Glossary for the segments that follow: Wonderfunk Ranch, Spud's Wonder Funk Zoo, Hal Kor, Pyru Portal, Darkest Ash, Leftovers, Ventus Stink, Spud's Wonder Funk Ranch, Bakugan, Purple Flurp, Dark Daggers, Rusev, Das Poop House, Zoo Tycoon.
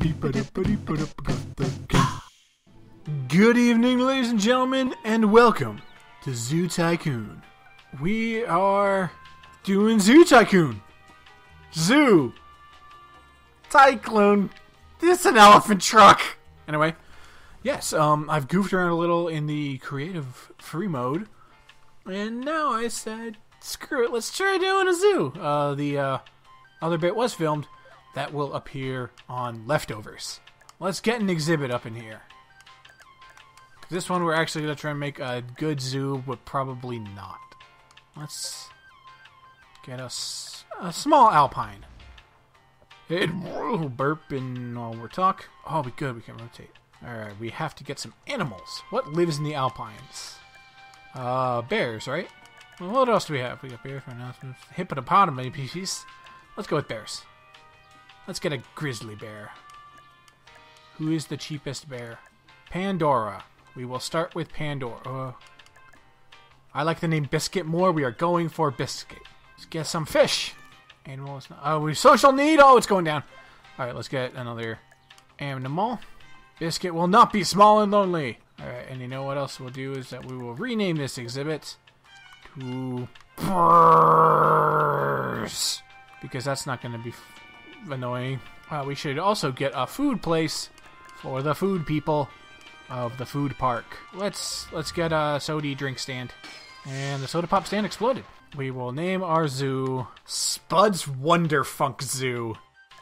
Good evening, ladies and gentlemen, and welcome to Zoo Tycoon. We are doing Zoo Tycoon. Zoo Tycoon. This is an elephant truck. Anyway, yes, I've goofed around a little in the creative free mode, and now I said, screw it, let's try doing a zoo. The other bit was filmed. That will appear on Leftovers. Let's get an exhibit up in here. This one we're actually going to try and make a good zoo, but probably not. Let's get a small alpine. It will burp and all we're talk. Oh, we good. We can rotate. Alright, we have to get some animals. What lives in the alpines? Bears, right? Well, what else do we have? We got bears, hippopotami pieces. Let's go with bears. Let's get a grizzly bear. Who is the cheapest bear? Pandora. We will start with Pandora. I like the name Biscuit more. We are going for Biscuit. Let's get some fish. Animals. Oh, we social need. Oh, it's going down. All right, let's get another animal. Biscuit will not be small and lonely. All right, and you know what else we'll do is that we will rename this exhibit to Burrs, because that's not going to be annoying. We should also get a food place for the food people of the food park. Let's get a soda drink stand, and the soda pop stand exploded. We will name our zoo Spud's Wonder Funk Zoo,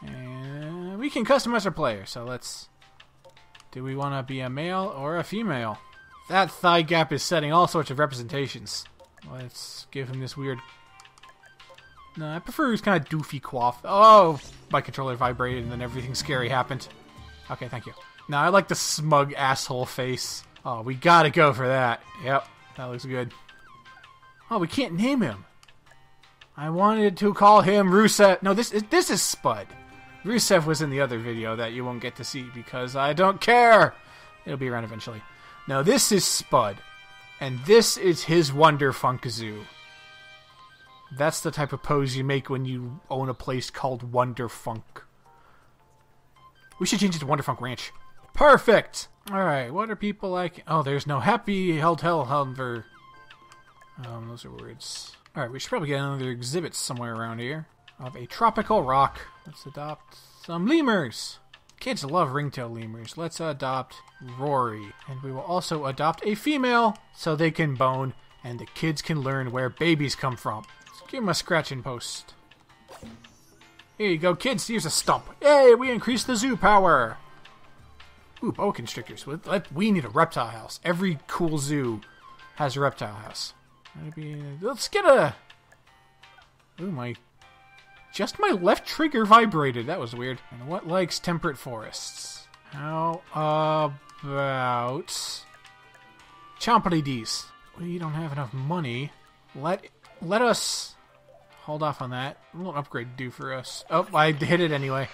and we can customize our player. So let's. Do we want to be a male or a female? That thigh gap is setting all sorts of representations. Let's give him this weird. No, I prefer his kind of doofy quaff. Oh, my controller vibrated and then everything scary happened. Okay, thank you. Now I like the smug asshole face. Oh, we gotta go for that. Yep, that looks good. Oh, we can't name him. I wanted to call him Rusev. No, this is Spud. Rusev was in the other video that you won't get to see because I don't care. It'll be around eventually. Now this is Spud, and this is his Wonder Funk Zoo. That's the type of pose you make when you own a place called Wonderfunk. We should change it to Wonderfunk Ranch. Perfect! Alright, what are people like? Oh, there's no happy held hell humver. Those are words. Alright, we should probably get another exhibit somewhere around here. Of a tropical rock. Let's adopt some lemurs. Kids love ringtail lemurs. Let's adopt Rory. And we will also adopt a female so they can bone and the kids can learn where babies come from. Give him a scratching post. Here you go, kids. Here's a stump. Hey, we increased the zoo power. Ooh, boa constrictors. We need a reptile house. Every cool zoo has a reptile house. Maybe let's get a. Ooh, my left trigger vibrated. That was weird. And what likes temperate forests? How about chompity dees? We don't have enough money. Let us. Hold off on that. What upgrade do for us? Oh, I hit it anyway.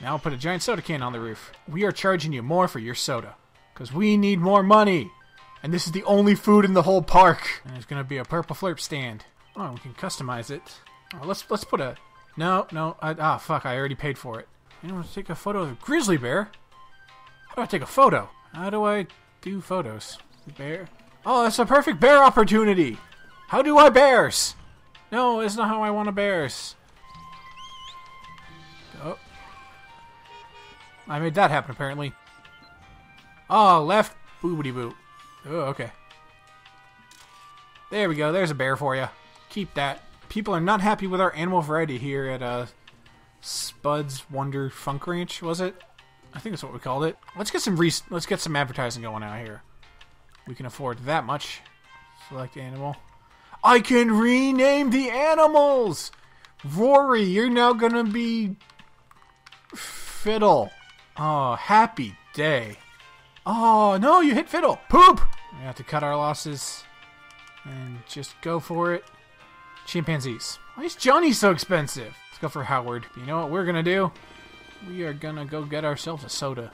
Now I'll put a giant soda can on the roof. We are charging you more for your soda. Because we need more money. And this is the only food in the whole park. And there's going to be a purple flirp stand. Oh, we can customize it. Oh, let's put a... No. Fuck, I already paid for it. I don't want to take a photo of a grizzly bear. How do I take a photo? How do I do photos? Bear. Oh, that's a perfect bear opportunity. How do I bears? No, it's not how I want to bears. Oh. I made that happen, apparently. Oh, left boobity-boo. Oh, okay. There we go. There's a bear for you. Keep that. People are not happy with our animal variety here at Spud's Wonder Funk Ranch, was it? I think that's what we called it. Let's get some advertising going out here. We can afford that much. Select animal. I can rename the animals! Rory, you're now gonna be... Fiddle. Oh, happy day. Oh, no, you hit Fiddle. Poop! We have to cut our losses. And just go for it. Chimpanzees. Why is Johnny so expensive? Let's go for Howard. You know what we're gonna do? We are gonna go get ourselves a soda.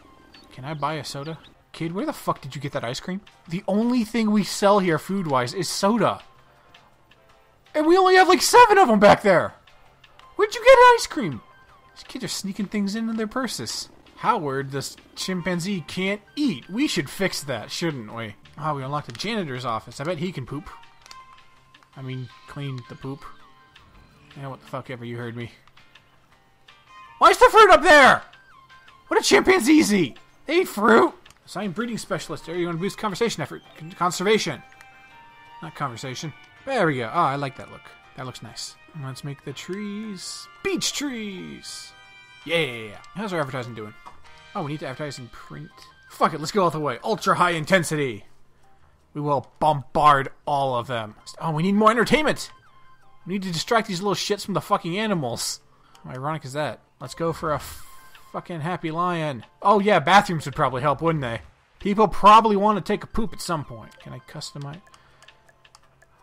Can I buy a soda? Kid, where the fuck did you get that ice cream? The only thing we sell here food-wise is soda. And we only have like 7 of them back there! Where'd you get ice cream? These kids are sneaking things into their purses. Howard, this chimpanzee can't eat. We should fix that, shouldn't we? Oh, we unlocked the janitor's office. I bet he can poop. I mean, clean the poop. Yeah, what the fuck ever, you heard me. Why is the fruit up there? What do chimpanzees eat? They eat fruit. Assigned breeding specialist. There, you want to boost conversation effort. Conservation. Not conversation. There we go. Oh, I like that look. That looks nice. Let's make the trees. Beech trees! Yeah! How's our advertising doing? Oh, we need to advertise in print. Fuck it, let's go all the way. Ultra high intensity. We will bombard all of them. Oh, we need more entertainment! We need to distract these little shits from the fucking animals. How ironic is that? Let's go for a fucking happy lion. Oh yeah, bathrooms would probably help, wouldn't they? People probably want to take a poop at some point. Can I customize?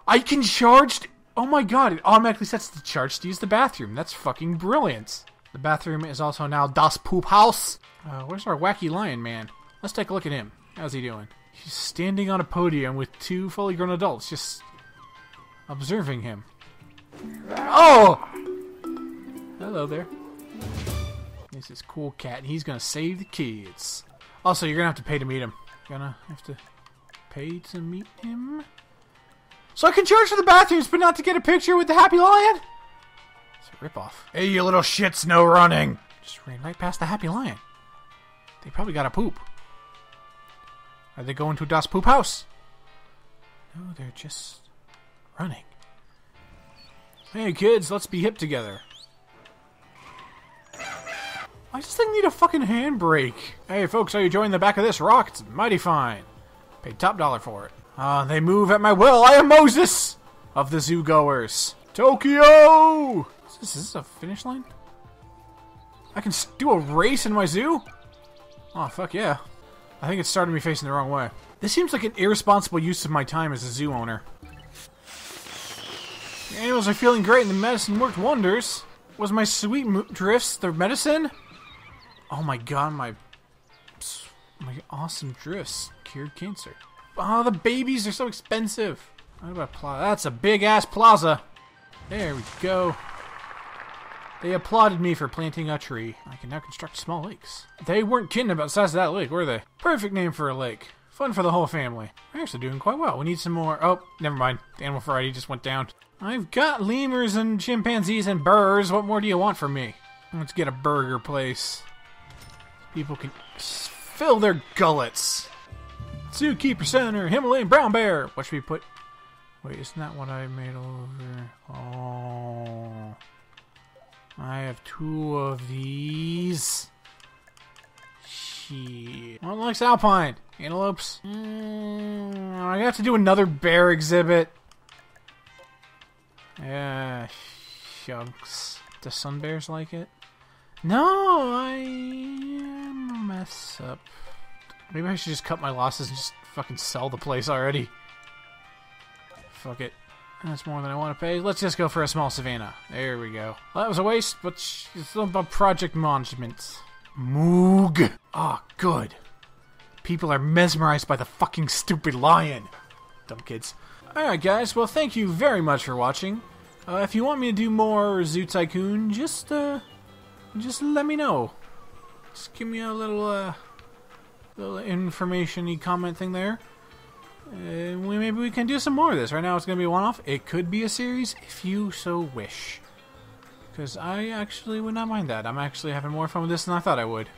I can charge... Oh my god, it automatically sets the charge to use the bathroom. That's fucking brilliant. The bathroom is also now Das Poop House. Where's our wacky lion man? Let's take a look at him. How's he doing? He's standing on a podium with two fully grown adults just observing him. Oh! Hello there. There's this cool cat and he's gonna save the kids. Also, you're gonna have to pay to meet him. Gonna have to pay to meet him? So I can charge for the bathrooms, but not to get a picture with the happy lion? It's a ripoff. Hey, you little shits, no running! Just ran right past the happy lion. They probably got a poop. Are they going to Das Poop House? No, they're just running. Hey, kids, let's be hip together. I just think I need a fucking handbrake. Hey, folks, are you enjoying the back of this rock? It's mighty fine. Paid top dollar for it. They move at my will. I am Moses of the zoo goers. Tokyo! Is this a finish line? I can do a race in my zoo? Oh, fuck yeah. I think it started me facing the wrong way. This seems like an irresponsible use of my time as a zoo owner. The animals are feeling great and the medicine worked wonders. Was my sweet drifts the medicine? Oh my god, my awesome drifts cured cancer. Oh, the babies are so expensive. What about plaza? That's a big-ass plaza. There we go. They applauded me for planting a tree. I can now construct small lakes. They weren't kidding about the size of that lake, were they? Perfect name for a lake. Fun for the whole family. We're actually doing quite well. We need some more. Oh, never mind. The animal variety just went down. I've got lemurs and chimpanzees and burrs. What more do you want from me? Let's get a burger place. People can fill their gullets. Zookeeper Center, Himalayan brown bear. What should we put? Wait, isn't that what I made over? Oh, I have two of these. Shit. One likes alpine antelopes. I have to do another bear exhibit. Yeah, shucks. Do sun bears like it? No, I am a mess up. Maybe I should just cut my losses and just fucking sell the place already. Fuck it. That's more than I want to pay. Let's just go for a small savannah. There we go. Well, that was a waste, but it's all about project management. Moog! Ah, oh, good. People are mesmerized by the fucking stupid lion. Dumb kids. Alright guys, well thank you very much for watching. If you want me to do more Zoo Tycoon, just let me know. Just give me a little information-y comment thing there. Maybe we can do some more of this. Right now it's going to be a one-off. It could be a series if you so wish. Because I actually would not mind that. I'm actually having more fun with this than I thought I would.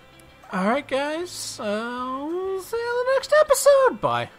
Alright guys, see you on the next episode. Bye.